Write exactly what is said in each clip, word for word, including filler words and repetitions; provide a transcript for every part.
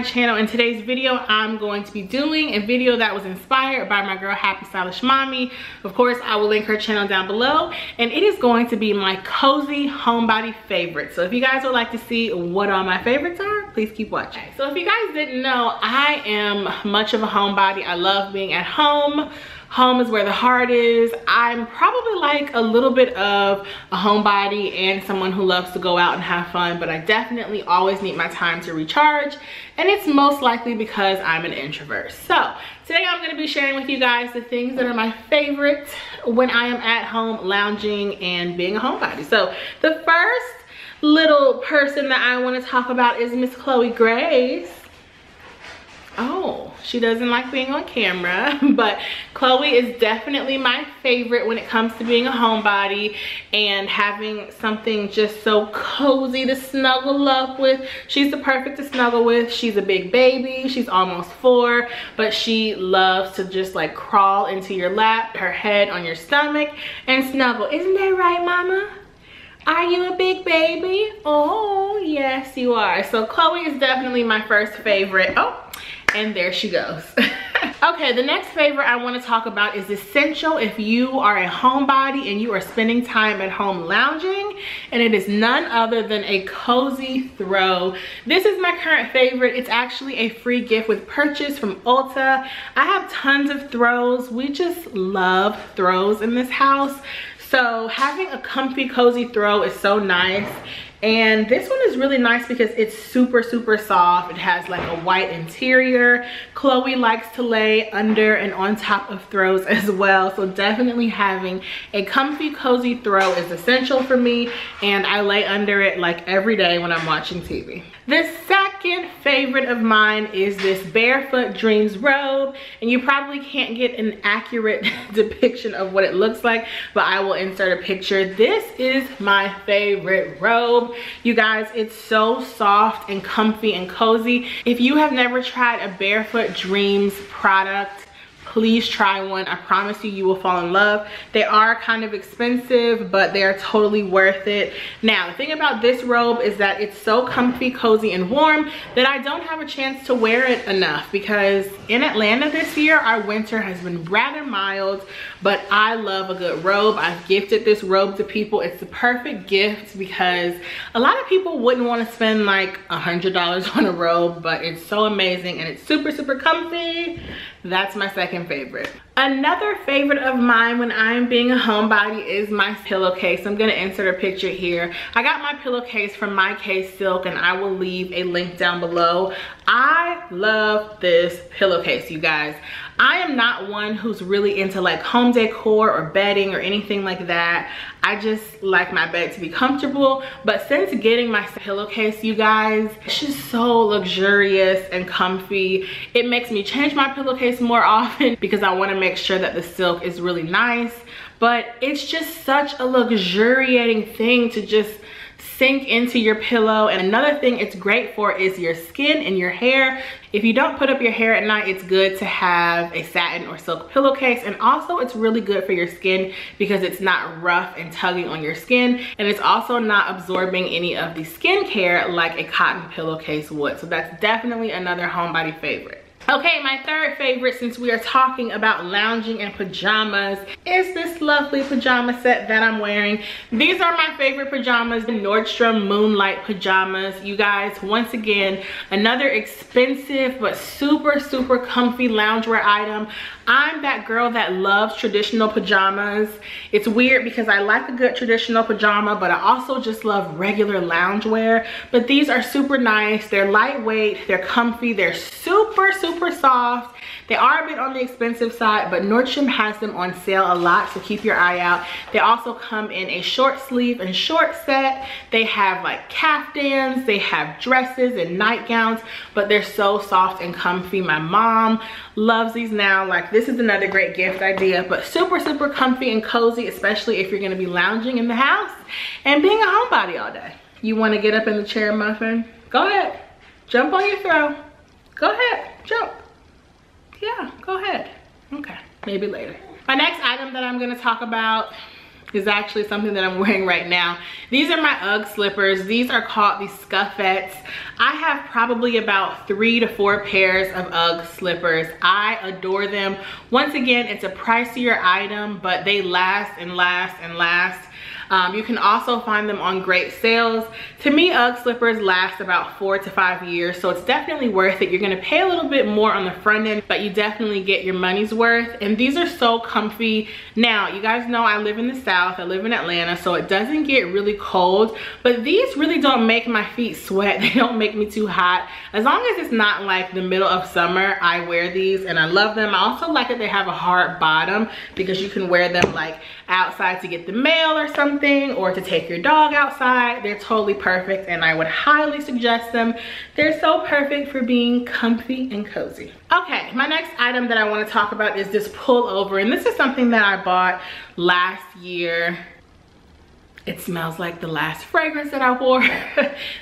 my channel. In today's video, I'm going to be doing a video that was inspired by my girl Happy Stylish Mommy. Of course, I will link her channel down below, and it is going to be my cozy homebody favorites. So if you guys would like to see what all my favorites are, please keep watching. So if you guys didn't know, I am much of a homebody. I love being at home. Home is where the heart is. I'm probably like a little bit of a homebody and someone who loves to go out and have fun, but I definitely always need my time to recharge, and it's most likely because I'm an introvert. So today I'm gonna be sharing with you guys the things that are my favorite when I am at home lounging and being a homebody. So the first little person that I wanna talk about is Miss Chloe Grace. Oh, she doesn't like being on camera, but Chloe is definitely my favorite when it comes to being a homebody and having something just so cozy to snuggle up with. She's the perfect to snuggle with. She's a big baby. She's almost four, but she loves to just like crawl into your lap, her head on your stomach, and snuggle. Isn't that right, Mama? Are you a big baby? Oh, yes, you are. So Chloe is definitely my first favorite. Oh. And there she goes. Okay, the next favorite I want to talk about is essential if you are a homebody and you are spending time at home lounging, and it is none other than a cozy throw. This is my current favorite. It's actually a free gift with purchase from Ulta. I have tons of throws. We just love throws in this house. So having a comfy, cozy throw is so nice. And this one is really nice because it's super, super soft. It has like a white interior. Chloe likes to lay under and on top of throws as well. So definitely having a comfy, cozy throw is essential for me. And I lay under it like every day when I'm watching T V. The second favorite of mine is this Barefoot Dreams robe. And you probably can't get an accurate depiction of what it looks like, but I will insert a picture. This is my favorite robe. You guys, it's so soft and comfy and cozy. If you have never tried a Barefoot Dreams product, please try one. I promise you, you will fall in love. They are kind of expensive, but they are totally worth it. Now, the thing about this robe is that it's so comfy, cozy, and warm that I don't have a chance to wear it enough, because in Atlanta this year, our winter has been rather mild, but I love a good robe. I've gifted this robe to people. It's the perfect gift because a lot of people wouldn't want to spend like a hundred dollars on a robe, but it's so amazing and it's super, super comfy. That's my second favorite. Another favorite of mine when I'm being a homebody is my pillowcase. I'm going to insert a picture here. I got my pillowcase from MyK Silk, and I will leave a link down below. I love this pillowcase, you guys. I am not one who's really into like home decor or bedding or anything like that. I just like my bed to be comfortable. But since getting my pillowcase, you guys, it's just so luxurious and comfy. It makes me change my pillowcase more often because I want to make sure that the silk is really nice. But it's just such a luxuriating thing to just sink into your pillow. And another thing it's great for is your skin and your hair. If you don't put up your hair at night, it's good to have a satin or silk pillowcase. And also it's really good for your skin because it's not rough and tugging on your skin. And it's also not absorbing any of the skincare like a cotton pillowcase would. So that's definitely another homebody favorite. Okay, my third favorite, since we are talking about lounging and pajamas, is this lovely pajama set that I'm wearing. These are my favorite pajamas, the Nordstrom Moonlight Pajamas. You guys, once again, another expensive but super, super comfy loungewear item. I'm that girl that loves traditional pajamas. It's weird because I like a good traditional pajama, but I also just love regular loungewear. But these are super nice. They're lightweight, they're comfy, they're super, super super soft. They are a bit on the expensive side, but Nordstrom has them on sale a lot, so keep your eye out. They also come in a short sleeve and short set. They have like caftans, they have dresses and nightgowns, but they're so soft and comfy. My mom loves these now. Like, this is another great gift idea, but super, super comfy and cozy, especially if you're gonna be lounging in the house and being a homebody all day. You wanna get up in the chair, muffin? Go ahead, jump on your throw. Go ahead, jump. Yeah, go ahead. Okay, maybe later. My next item that I'm gonna talk about is actually something that I'm wearing right now. These are my UGG slippers. These are called the Scuffettes. I have probably about three to four pairs of UGG slippers. I adore them. Once again, it's a pricier item, but they last and last and last. Um, you can also find them on great sales. To me, UGG slippers last about four to five years, so it's definitely worth it. You're gonna pay a little bit more on the front end, but you definitely get your money's worth. And these are so comfy. Now, you guys know I live in the South, I live in Atlanta, so it doesn't get really cold, but these really don't make my feet sweat. They don't make me too hot. As long as it's not like the middle of summer, I wear these and I love them. I also like that they have a hard bottom because you can wear them like outside to get the mail or something, or to take your dog outside. They're totally perfect and I would highly suggest them. They're so perfect for being comfy and cozy. Okay, my next item that I want to talk about is this pullover, and this is something that I bought last year. It smells like the last fragrance that I wore.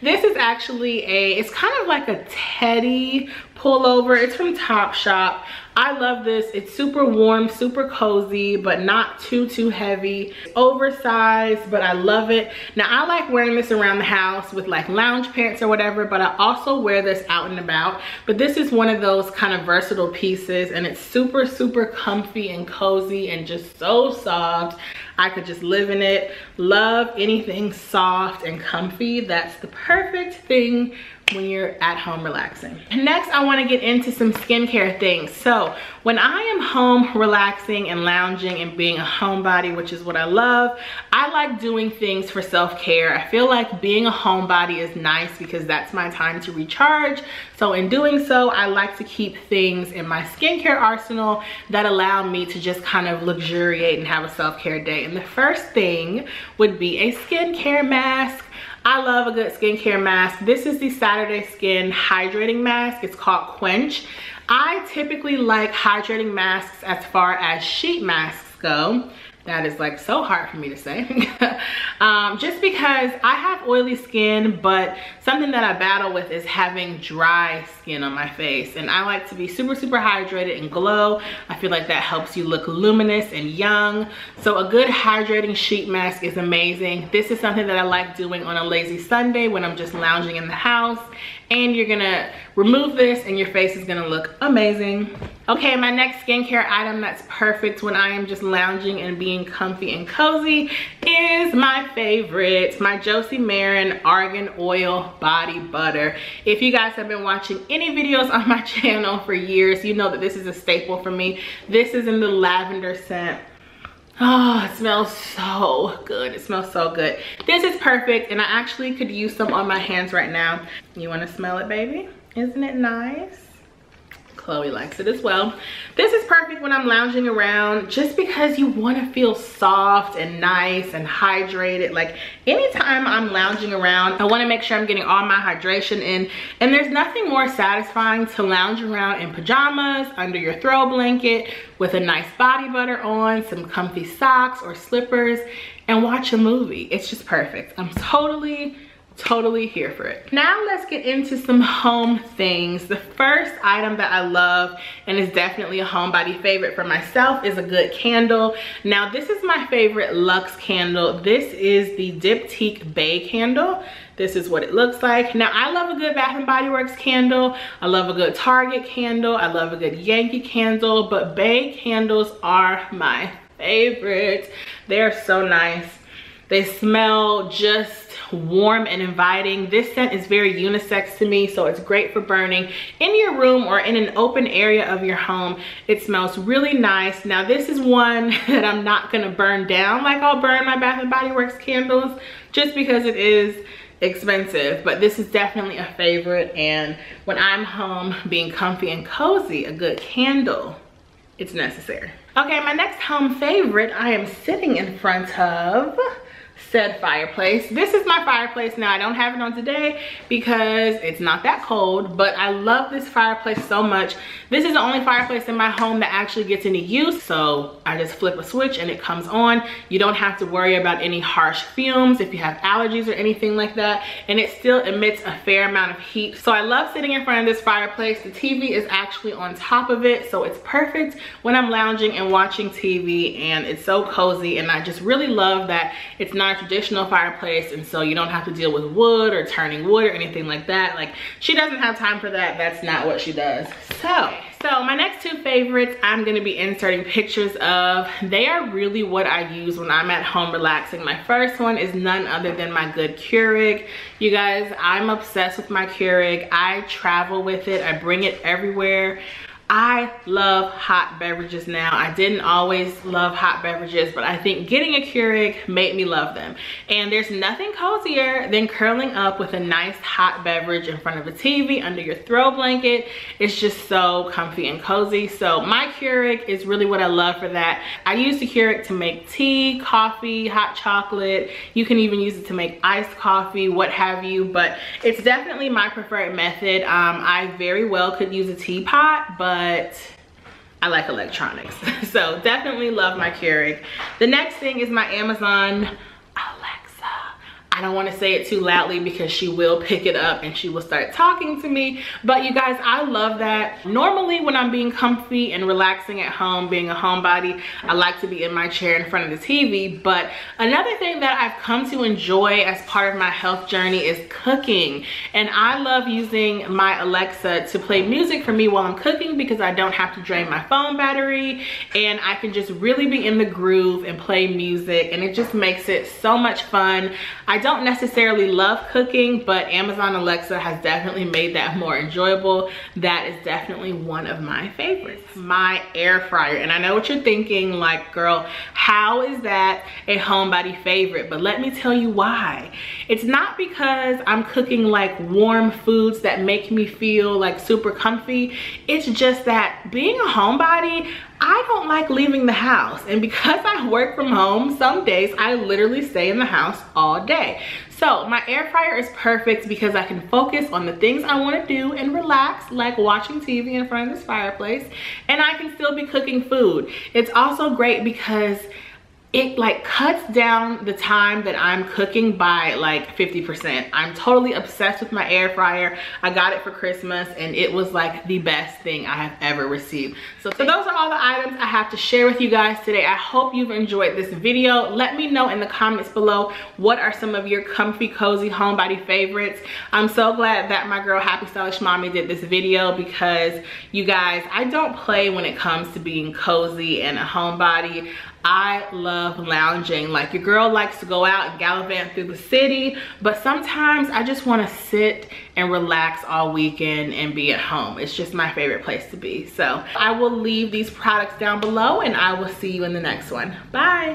This is actually a, it's kind of like a teddy pullover. It's from Topshop. I love this. It's super warm, super cozy, but not too, too heavy. Oversized, but I love it. Now, I like wearing this around the house with like lounge pants or whatever, but I also wear this out and about. But this is one of those kind of versatile pieces, and it's super, super comfy and cozy and just so soft. I could just live in it. Love anything soft and comfy. That's the perfect thing when you're at home relaxing. Next, I want to get into some skincare things. So when I am home relaxing and lounging and being a homebody, which is what I love, I like doing things for self-care. I feel like being a homebody is nice because that's my time to recharge. So in doing so, I like to keep things in my skincare arsenal that allow me to just kind of luxuriate and have a self-care day. And the first thing would be a skincare mask. I love a good skincare mask. This is the Saturday Skin Hydrating Mask. It's called Quench. I typically like hydrating masks as far as sheet masks go. That is like so hard for me to say. um, just because I have oily skin, but something that I battle with is having dry skin on my face. And I like to be super, super hydrated and glow. I feel like that helps you look luminous and young. So a good hydrating sheet mask is amazing. This is something that I like doing on a lazy Sunday when I'm just lounging in the house. And you're gonna remove this and your face is gonna look amazing. Okay, my next skincare item that's perfect when I am just lounging and being comfy and cozy is my favorite, my Josie Maran Argan Oil Body Butter. If you guys have been watching any videos on my channel for years, you know that this is a staple for me. This is in the lavender scent. Oh, it smells so good. It smells so good. This is perfect, and I actually could use some on my hands right now. You want to smell it, baby? Isn't it nice? Chloe likes it as well. This is perfect when I'm lounging around just because you want to feel soft and nice and hydrated. Like anytime I'm lounging around, I want to make sure I'm getting all my hydration in. And there's nothing more satisfying to lounge around in pajamas, under your throw blanket, with a nice body butter on, some comfy socks or slippers, and watch a movie. It's just perfect. I'm totally totally here for it. Now let's get into some home things. The first item that I love and is definitely a homebody favorite for myself is a good candle. Now this is my favorite luxe candle. This is the Diptyque Bay candle. This is what it looks like. Now, I love a good Bath and Body Works candle. I love a good Target candle. I love a good Yankee candle, but Bay candles are my favorite. They are so nice. They smell just warm and inviting. This scent is very unisex to me, so it's great for burning in your room or in an open area of your home. It smells really nice. Now this is one that I'm not gonna burn down like I'll burn my Bath and Body Works candles just because it is expensive, but this is definitely a favorite. And when I'm home being comfy and cozy, a good candle, it's necessary. Okay, my next home favorite I am sitting in front of said fireplace. This is my fireplace now. I don't have it on today because it's not that cold, but I love this fireplace so much. This is the only fireplace in my home that actually gets any use, so I just flip a switch and it comes on. You don't have to worry about any harsh fumes if you have allergies or anything like that, and it still emits a fair amount of heat. So I love sitting in front of this fireplace. The T V is actually on top of it, so it's perfect when I'm lounging and watching T V, and it's so cozy, and I just really love that it's not a traditional fireplace, and so you don't have to deal with wood or turning wood or anything like that. Like, she doesn't have time for that. That's not what she does. So So my next two favorites, I'm gonna be inserting pictures of. They are really what I use when I'm at home relaxing. My first one is none other than my good Keurig. You guys, I'm obsessed with my Keurig. I travel with it, I bring it everywhere. I love hot beverages now. I didn't always love hot beverages, but I think getting a Keurig made me love them. And there's nothing cozier than curling up with a nice hot beverage in front of a T V, under your throw blanket. It's just so comfy and cozy. So my Keurig is really what I love for that. I use the Keurig to make tea, coffee, hot chocolate. You can even use it to make iced coffee, what have you, but it's definitely my preferred method. Um, I very well could use a teapot, but But I like electronics. So definitely love my Keurig. The next thing is my Amazon Alexa. I don't want to say it too loudly because she will pick it up and she will start talking to me. But you guys, I love that. Normally when I'm being comfy and relaxing at home, being a homebody, I like to be in my chair in front of the T V. But another thing that I've come to enjoy as part of my health journey is cooking, and I love using my Alexa to play music for me while I'm cooking because I don't have to drain my phone battery, and I can just really be in the groove and play music, and it just makes it so much fun. I don't necessarily love cooking, but Amazon Alexa has definitely made that more enjoyable. That is definitely one of my favorites. My air fryer, and I know what you're thinking, like, girl, how is that a homebody favorite? But let me tell you why. It's not because I'm cooking like warm foods that make me feel like super comfy. It's just that being a homebody, I don't like leaving the house, and because I work from home, some days I literally stay in the house all day. So my air fryer is perfect because I can focus on the things I want to do and relax, like watching T V in front of this fireplace, and I can still be cooking food. It's also great because it like cuts down the time that I'm cooking by like fifty percent. I'm totally obsessed with my air fryer. I got it for Christmas and it was like the best thing I have ever received. So, so those are all the items I have to share with you guys today. I hope you've enjoyed this video. Let me know in the comments below, what are some of your comfy, cozy, homebody favorites? I'm so glad that my girl Happy Stylish Mommy did this video because you guys, I don't play when it comes to being cozy and a homebody. I love lounging. Like, your girl likes to go out and gallivant through the city, but sometimes I just want to sit and relax all weekend and be at home. It's just my favorite place to be. So I will leave these products down below and I will see you in the next one. Bye.